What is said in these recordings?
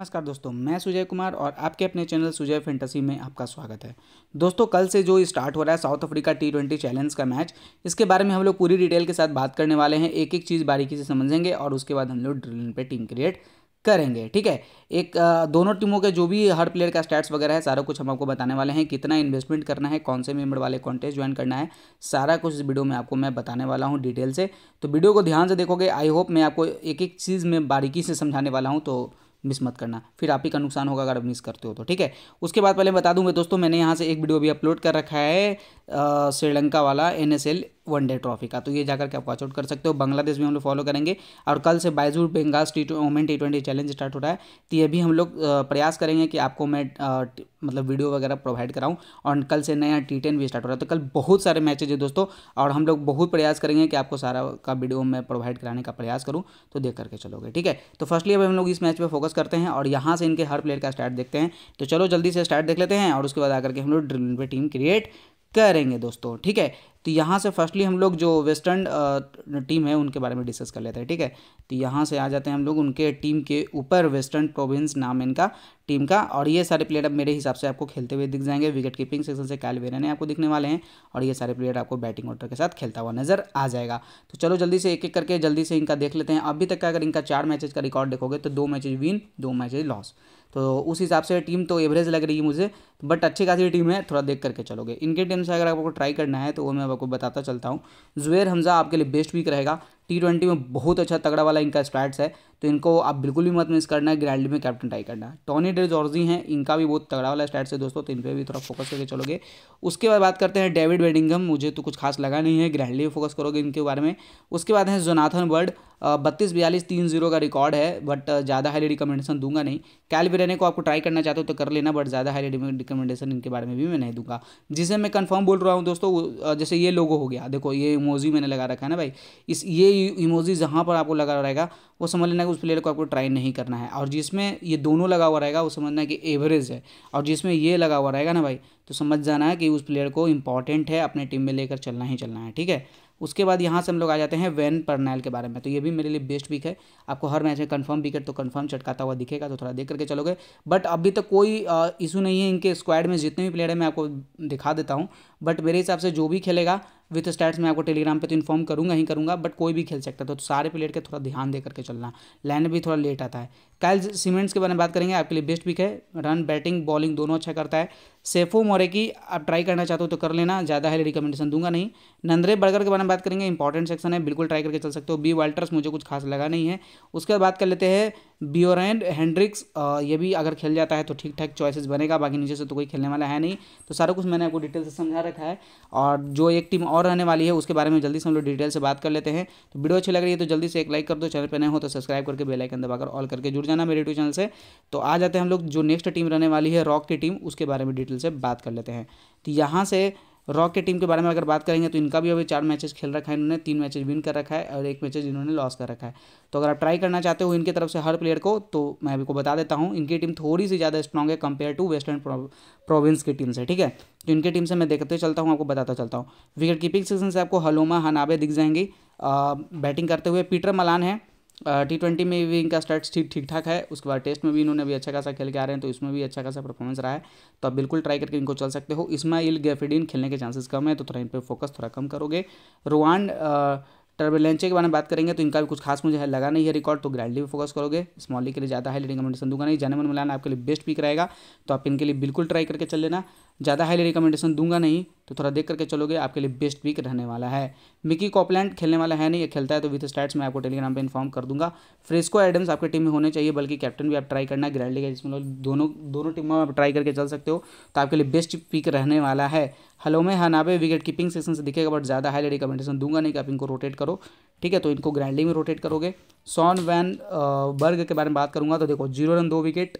नमस्कार दोस्तों, मैं सुजय कुमार और आपके अपने चैनल सुजय फैंटेसी में आपका स्वागत है। दोस्तों, कल से जो स्टार्ट हो रहा है साउथ अफ्रीका T20 चैलेंज का मैच, इसके बारे में हम लोग पूरी डिटेल के साथ बात करने वाले हैं। एक एक चीज़ बारीकी से समझेंगे और उसके बाद हम लोग ड्रिलिंग पे टीम क्रिएट करेंगे। ठीक है, एक दोनों टीमों के जो भी हर प्लेयर का स्टैट्स वगैरह है सारा कुछ हम आपको बताने वाले हैं। कितना इन्वेस्टमेंट करना है, कौन से मेंबर वाले कॉन्टेस्ट ज्वाइन करना है, सारा कुछ इस वीडियो में आपको मैं बताने वाला हूं डिटेल से। तो वीडियो को ध्यान से देखोगे, आई होप मैं आपको एक एक चीज़ में बारीकी से समझाने वाला हूँ, तो मिस मत करना, फिर आप ही का नुकसान होगा अगर मिस करते हो तो। ठीक है, उसके बाद पहले बता दूंगा दोस्तों, मैंने यहाँ से एक वीडियो भी अपलोड कर रखा है श्रीलंका वाला NSL 1 Day ट्रॉफी का, तो ये जाकर के आप वॉच आउट कर सकते हो। बांग्लादेश भी हम लोग फॉलो करेंगे और कल से बायजू बंगास T20 चैलेंज स्टार्ट हो रहा है, तो ये भी हम लोग प्रयास करेंगे कि आपको मैं मतलब वीडियो वगैरह प्रोवाइड कराऊँ। और कल से नया T10 भी स्टार्ट हो रहा है, तो कल बहुत सारे मैचेज है दोस्तों और हम लोग बहुत प्रयास करेंगे कि आपको सारा का वीडियो मैं प्रोवाइड कराने का प्रयास करूँ, तो देख करके चलोगे। ठीक है, तो फर्स्टली अब हम लोग इस मैच पर फोकस करते हैं और यहाँ से इनके हर प्लेयर का स्टार्ट देखते हैं। तो चलो जल्दी से स्टार्ट देख लेते हैं और उसके बाद आकर के हम लोग ड्रिल पे टीम क्रिएट करेंगे दोस्तों। ठीक है, तो यहाँ से फर्स्टली हम लोग जो वेस्टर्न टीम है उनके बारे में डिस्कस कर लेते हैं। ठीक है, तो यहाँ से आ जाते हैं हम लोग उनके टीम के ऊपर। वेस्टर्न प्रोविंस नाम इनका टीम का, और ये सारे प्लेयर अब मेरे हिसाब से आपको खेलते हुए दिख जाएंगे। विकेट कीपिंग सेक्शन से कैल वेरन आपको दिखने वाले हैं और ये सारे प्लेयर आपको बैटिंग ऑर्डर के साथ खेलता हुआ नजर आ जाएगा। तो चलो जल्दी से एक एक करके जल्दी से इनका देख लेते हैं। अभी तक का अगर इनका 4 मैचेज का रिकॉर्ड देखोगे तो 2 मैचेज विन, 2 मैचेज लॉस, तो उस हिसाब से टीम तो एवरेज लग रही है मुझे, बट अच्छी खासी टीम है, थोड़ा देख करके चलोगे। इनके टीम से अगर आपको ट्राई करना है तो वो मैं आपको बताता चलता हूँ। जुबैर हमजा आपके लिए बेस्ट वीक रहेगा, T20 में बहुत अच्छा तगड़ा वाला इनका स्टैट्स है, तो इनको आप बिल्कुल भी मत मिस करना है, ग्रैंडली में कैप्टन ट्राई करना है। टोनी डे जॉर्जी हैं, इनका भी बहुत तगड़ा वाला स्टैट्स है दोस्तों, तो इन पर भी थोड़ा फोकस करके चलोगे। उसके बाद बात करते हैं डेविड बेडिंघम, मुझे तो कुछ खास लगा नहीं है, ग्रैंडली में फोकस करोगे इनके बारे में। उसके बाद है जोनाथन बर्ड, 32-42-3-0 का रिकॉर्ड है, बट ज़्यादा हाईली रिकमेंडेशन दूंगा नहीं। कैल वेरन को आपको ट्राई करना चाहते हो तो कर लेना, बट ज़्यादा हाईली रिकमेंडेशन इनके बारे में भी मैं नहीं दूंगा। जिसे मैं कंफर्म बोल रहा हूँ दोस्तों, जैसे ये लोगो हो गया, देखो ये इमोजी मैंने लगा रखा है ना भाई, इस ये इमोजी जहाँ पर आपको लगा रहेगा वो समझ लेना कि उस प्लेयर को आपको ट्राई नहीं करना है, और जिसमें ये दोनों लगा हुआ रहेगा वो समझना है कि एवरेज है, और जिसमें ये लगा हुआ रहेगा ना भाई तो समझ जाना है कि उस प्लेयर को इंपॉर्टेंट है, अपने टीम में लेकर चलना ही चलना है। ठीक है, उसके बाद यहाँ से हम लोग आ जाते हैं वेन पर्नेल के बारे में, तो ये भी मेरे लिए बेस्ट विक है। आपको हर मैच में कंफर्म विकेट तो कंफर्म चटकाता हुआ दिखेगा, तो थोड़ा देख करके चलोगे, बट अभी तक कोई इशू नहीं है इनके स्क्वाड में। जितने भी प्लेयर है मैं आपको दिखा देता हूँ, बट मेरे हिसाब से जो भी खेलेगा विथ स्टैट्स मैं आपको टेलीग्राम पे तो इन्फॉर्म करूंगा ही करूंगा, बट कोई भी खेल सकता है, तो सारे प्लेयर के थोड़ा ध्यान दे करके चलना। लाइन भी थोड़ा लेट आता है। कैल सीमेंट्स के बारे में बात करेंगे, आपके लिए बेस्ट पिक है, रन बैटिंग बॉलिंग दोनों अच्छा करता है। सेफो मोरेकी आप ट्राई करना चाहते हो तो कर लेना, ज़्यादा हाईली रिकमेंडेशन दूंगा नहीं। नंद्रे बर्गर के बारे में बात करेंगे, इंपॉर्टेंट सेक्शन है, बिल्कुल ट्राई करके चल सकते हो। बी वाल्टर्स मुझे कुछ खास लगा नहीं है। उसके बाद बात कर लेते हैं ब्यूरेन हेनरिक्स, ये भी अगर खेल जाता है तो ठीक ठाक चॉइसेस बनेगा, बाकी नीचे से तो कोई खेलने वाला है नहीं, तो सारा कुछ मैंने आपको डिटेल से समझा रखा है। और जो एक टीम और रहने वाली है उसके बारे में जल्दी से हम लोग डिटेल से बात कर लेते हैं। तो वीडियो अच्छी लग रही है तो जल्दी से एक लाइक कर दो, चैनल पर नए हो तो सब्सक्राइब करके बेल आइकन दबाकर ऑल करके जुड़ जाना मेरे यूट्यूब चैनल से। तो आ जाते हैं हम लोग जो नेक्स्ट टीम रहने वाली है रॉक की टीम, उसके बारे में डिटेल से बात कर लेते हैं। तो यहाँ से रॉक के टीम के बारे में अगर बात करेंगे तो इनका भी अभी 4 मैचेस खेल रखा है इन्होंने, 3 मैचेस विन कर रखा है और 1 मैचेस इन्होंने लॉस कर रखा है। तो अगर आप ट्राई करना चाहते हो इनकी तरफ से हर प्लेयर को, तो मैं अभी को बता देता हूँ इनकी टीम थोड़ी सी ज़्यादा स्ट्रॉन्ग है कंपेयर टू वेस्टर्न प्रोविंस की टीम से। ठीक है, तो इनके टीम से मैं देखते चलता हूँ, आपको बताता चलता हूँ। विकेट कीपिंग सेक्शन से आपको हलोमा हनाबे दिख जाएंगी बैटिंग करते हुए। पीटर मलान है, T20 में भी इनका स्टैट्स ठीक ठाक है, उसके बाद टेस्ट में भी इन्होंने भी अच्छा खासा खेल के आ रहे हैं, तो इसमें भी अच्छा खासा परफॉर्मेंस रहा है, तो आप बिल्कुल ट्राई करके इनको चल सकते हो। इस्माइल गैफिडीन खेलने के चांसेस कम है, तो थोड़ा इन पर फोकस थोड़ा कम करोगे। रोहान टर्बलेंचे के बारे में बात करेंगे, तो इनका भी कुछ खास मुझे लगा नहीं है रिकॉर्ड, तो ग्रैंडली पे फोकस करोगे। स्मॉल लीग के लिए ज़्यादा हाईली रिकमेंडेशन दूंगा नहीं। जनमन मिलान आपके लिए बेस्ट पिक रहेगा, तो आप इनके लिए बिल्कुल ट्राई करके चल लेना, ज़्यादा हाईली रिकमेंडेशन दूंगा नहीं, तो थोड़ा देख करके चलोगे, आपके लिए बेस्ट पिक रहने वाला है। मिकी कॉपलैंड खेलने वाला है नहीं, खेलता है तो विथ स्टैट्स मैं आपको टेलीग्राम पर इन्फॉर्म कर दूंगा। फ्रेस्को एडम्स आपकी टीम में होने चाहिए, बल्कि कैप्टन भी आप ट्राई करना है ग्रैंडली का, जिसमें दोनों टीमों में आप ट्राई करके चल सकते हो, तो आपके लिए बेस्ट पिक रहने वाला है। हलोमे हनाबे विकेट कीपिंग सेक्शन से दिखेगा, बट ज़्यादा हाईली रिकमेंडेशन दूंगा नहीं कि आप इनको रोटेट करो। ठीक है, तो इनको ग्रैंडली में रोटेट करोगे। सॉन वैन बर्ग के बारे में बात करूंगा, तो देखो 0 रन 2 विकेट,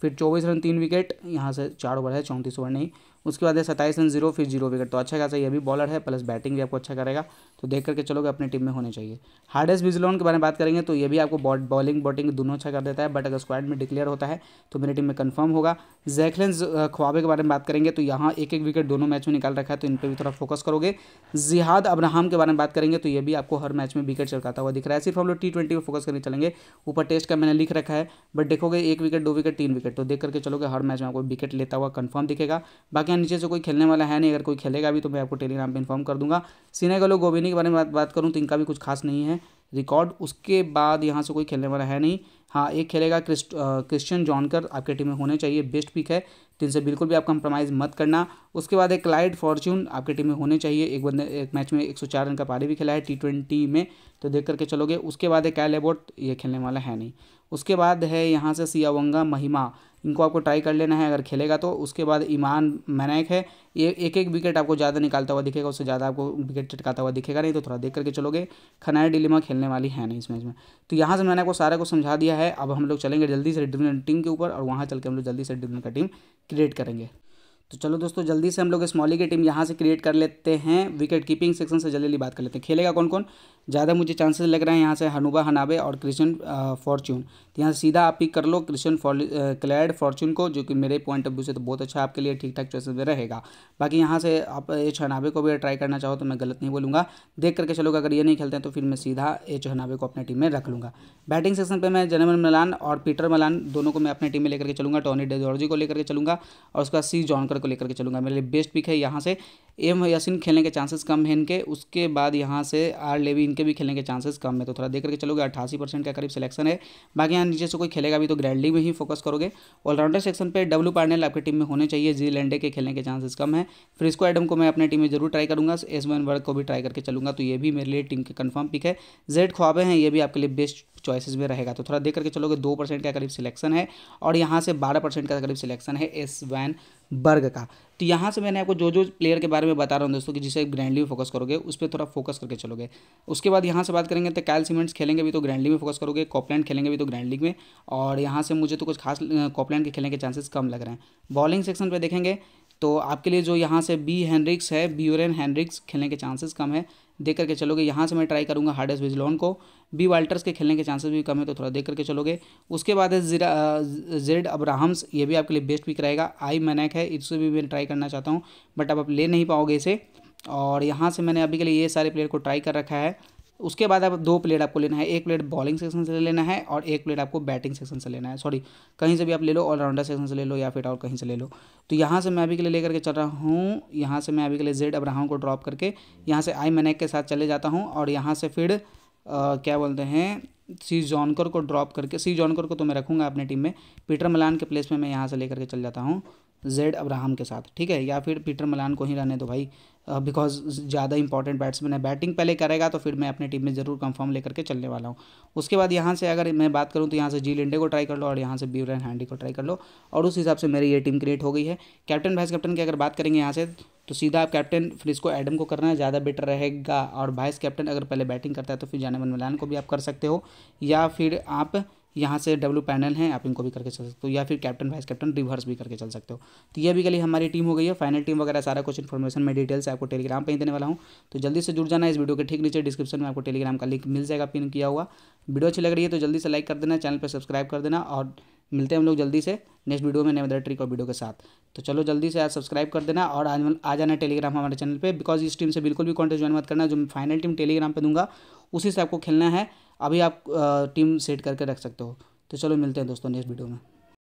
फिर 24 रन 3 विकेट, यहाँ से 4 ओवर है 34 ओवर नहीं। उसके बाद है 27 रन 0 फिर 0 विकेट। तो अच्छा खासा ये भी बॉलर है, प्लस बैटिंग भी आपको अच्छा करेगा, तो देख करके चलोगे अपनी टीम में होने चाहिए। हार्डस विजलोन के बारे में बात करेंगे तो ये भी आपको बॉलिंग बॉटिंग दोनों अच्छा कर देता है, बट अगर स्क्वाड में डिक्लेयर होता है तो मेरी टीम में कन्फर्म होगा। जैकलिन ख्वाबे के बारे में बात करेंगे तो यहाँ 1-1 विकेट दोनों मैच में निकाल रखा है, तो इन पर भी थोड़ा फोकस करोगे। जिहाद अब्राहम के बारे में बात करेंगे तो ये भी आपको हर मैच में विकेट चलकाता हुआ दिख रहा है। सिर्फ हम लोग T20 पर फोकस करने चलेंगे, ऊपर टेस्ट का मैंने लिख रखा है, बट देखोगे 1 विकेट 2 विकेट 3 विकेट, तो देख करके चलोगे हर मैच में आपको विकेट लेता हुआ कन्फर्म दिखेगा। बाकी नीचे से कोई खेलने वाला है नहीं, अगर कोई खेलेगा भी तो मैं आपको टेलीग्राम पे इन्फॉर्म कर दूंगा। सीनेगलो गोबिनी के बारे में बात करूं तो इनका भी कुछ खास नहीं है रिकॉर्ड, उसके बाद यहाँ से कोई खेलने वाला है नहीं। हाँ, एक खेलेगा क्रिश्चियन जॉनकर, आपके टीम में होने चाहिए, बेस्ट पिक है, तो इनसे बिल्कुल भी आप कंप्रोमाइज़ मत करना। उसके बाद एक क्लाइड फॉर्च्यून आपके टीम में होने चाहिए, एक बंदे एक मैच में 104 रन का पारी भी खेला है T20 में, तो देख करके चलोगे। उसके बाद एक कैल एबोट, ये खेलने वाला है नहीं। उसके बाद है यहाँ से सियावंगा महिमा, इनको आपको ट्राई कर लेना है अगर खेलेगा तो। उसके बाद ईमान मेनैक है, ये 1-1 विकेट आपको ज़्यादा निकालता हुआ दिखेगा, उससे ज़्यादा आपको विकेट चटकाता हुआ दिखेगा नहीं, तो थोड़ा देख करके चलोगे। खनाया डिलिमा खेलने वाली है नहीं इस मैच में। तो यहाँ से मैंने आपको सारा को समझा दिया है। अब हम लोग चलेंगे जल्दी से डिवीजन टीम के ऊपर, और वहाँ चल के हम लोग जल्दी से डिवीजन का टीम क्रिएट करेंगे। तो चलो दोस्तों, जल्दी से हम लोग स्मॉली की टीम यहाँ से क्रिएट कर लेते हैं। विकेट कीपिंग सेक्शन से जल्दी बात कर लेते हैं, खेलेगा कौन कौन। ज़्यादा मुझे चांसेस लग रहे हैं यहाँ से हनुबा हनाबे और क्रिश्चियन फॉर्च्यून। तो यहाँ से सीधा आप पिक कर लो क्लाइड फॉर्च्यून को, जो कि मेरे पॉइंट ऑफ व्यू से तो बहुत अच्छा आपके लिए ठीक ठाक चॉइस में रहेगा। बाकी यहाँ से आप एच हनाबे को भी ट्राई करना चाहो तो मैं गलत नहीं बोलूँगा, देख करके चलोगे। अगर ये नहीं खेलते हैं तो फिर मैं सीधा एच हनाबे को अपनी टीम में रख लूँगा। बैटिंग सेक्शन पर मैं जनेमन मलान और पीटर मलान दोनों को मैं अपनी टीम में लेकर के चलूँगा, टॉनी डे जॉर्जी को लेकर के चलूँगा और उसका सी जॉनकर को लेकर के चलूँगा, मेरे लिए बेस्ट पिक है। यहाँ से एम यासिन खेलने के चांसेस कम है इनके, उसके बाद यहाँ से आर लेवी, इनके भी खेलने के चांसेस कम है, तो थोड़ा देख करके चलोगे। 88% के करीब सिलेक्शन है। बाकी यहाँ नीचे से कोई खेलेगा भी तो ग्रैंडली में ही फोकस करोगे। ऑलराउंडर सेक्शन पे W पार्नेल आपकी टीम में होने चाहिए, जी लिंडे के खेलने के चांसेस कम है। फ्रेस्को एडम को मैं अपनी टीम में जरूर ट्राई करूँगा, एस बर्ग को भी ट्राई करके चलूँगा, तो ये भी मेरे लिए टीम के कन्फर्म पिक है। जेड ख्वाबे हैं, ये भी आपके लिए बेस्ट चॉइसेस में रहेगा, तो थोड़ा देख करके चलोगे। 2% के करीब सिलेक्शन है और यहाँ से 12% के करीब सिलेक्शन है एस बर्ग का। तो यहाँ से मैंने आपको जो प्लेयर के बारे में बता रहा हूँ दोस्तों, कि जिसे ग्रैंडली में फोकस करोगे उस पर थोड़ा फोकस करके चलोगे। उसके बाद यहाँ से बात करेंगे तो कैल सीमेंट्स खेलेंगे भी तो ग्रैंड लीग में फोकस करोगे, कॉपलैंड खेलेंगे भी तो ग्रैंड लीग में, और यहाँ से मुझे तो कुछ खास कॉपलैंड के खेलने के चांसेस कम लग रहे हैं। बॉलिंग सेक्शन पर देखेंगे तो आपके लिए जो यहाँ से बी हेनरिक्स है, ब्यूरेन हेनरिक्स खेलने के चांसेस कम है, देख करके चलोगे। यहाँ से मैं ट्राई करूँगा हार्डस विजलोन को, बी वाल्टर्स के खेलने के चांसेस भी कम है, तो थोड़ा देख करके चलोगे। उसके बाद है जेड अब्राहम्स, ये भी आपके लिए बेस्ट पिक रहेगा। आई मेनैक है, इससे भी मैं ट्राई करना चाहता हूँ, बट अब आप ले नहीं पाओगे इसे, और यहाँ से मैंने अभी के लिए ये सारे प्लेयर को ट्राई कर रखा है। उसके बाद आप 2 प्लेयर आपको लेना है, एक प्लेयर बॉलिंग सेक्शन से लेना है और एक प्लेयर आपको बैटिंग सेक्शन से लेना है, सॉरी कहीं से भी आप ले लो, ऑलराउंडर सेक्शन से ले लो या फिर और कहीं से ले लो। तो यहाँ से मैं अभी के लिए लेकर के चल रहा हूँ, यहाँ से मैं अभी के लिए जेड अब्राहम को ड्रॉप करके यहाँ से आई मेनैक के साथ चले जाता हूँ, और यहाँ से फिर क्या बोलते हैं सी जॉनकर को ड्रॉप करके, सी जॉनकर को तो मैं रखूँगा अपनी टीम में। पीटर मलान के प्लेस में मैं यहाँ से लेकर के चल जाता हूँ जेड अब्राहम के साथ, ठीक है, या फिर पीटर मलान को ही रहने दो भाई, बिकॉज ज़्यादा इंपॉर्टेंट बैट्समैन है। बैटिंग पहले करेगा तो फिर मैं अपनी टीम में ज़रूर कंफर्म लेकर के चलने वाला हूँ। उसके बाद यहाँ से अगर मैं बात करूँ तो यहाँ से जी लिंडे को ट्राई कर लो और यहाँ से ब्यूरन हैंडी को ट्राई कर लो, और उस हिसाब से मेरी ये टीम क्रिएट हो गई है। कैप्टन वाइस कैप्टन की अगर बात करेंगे यहाँ से तो सीधा आप कैप्टन फ्रेस्को एडम को करना है, ज़्यादा बेटर रहेगा, और वाइस कैप्टन अगर पहले बैटिंग करता है तो फिर जानेमन मलान को भी आप कर सकते हो, या फिर आप यहाँ से W पैनल हैं, आप इनको भी करके चल सकते हो, या फिर कैप्टन वाइस कैप्टन रिवर्स भी करके चल सकते हो। तो ये भी के लिए हमारी टीम हो गई है। फाइनल टीम वगैरह सारा कुछ इन्फॉर्मेशन मैं डिटेल से आपको टेलीग्राम पे ही देने वाला हूँ, तो जल्दी से जुड़ जाना। इस वीडियो के ठीक नीचे डिस्क्रिप्शन में आपको टेलीग्राम का लिंक मिल जाएगा पिन किया हुआ। वीडियो अच्छी लग रही है तो जल्दी से लाइक कर देना, चैनल पर सब्सक्राइब कर देना, और मिलते हैं हम लोग जल्दी से नेक्स्ट वीडियो में नए मदर ट्रिक और वीडियो के साथ। तो चलो जल्दी से आज सब्सक्राइब कर देना और आज आ जाना टेलीग्राम हमारे चैनल पे, बिकॉज इस टीम से बिल्कुल भी कॉन्टेस्ट ज्वाइन मत करना, जो फाइनल टीम टेलीग्राम पे दूंगा उसी से आपको खेलना है। अभी आप टीम सेट करके रख सकते हो। तो चलो मिलते हैं दोस्तों नेक्स्ट वीडियो में।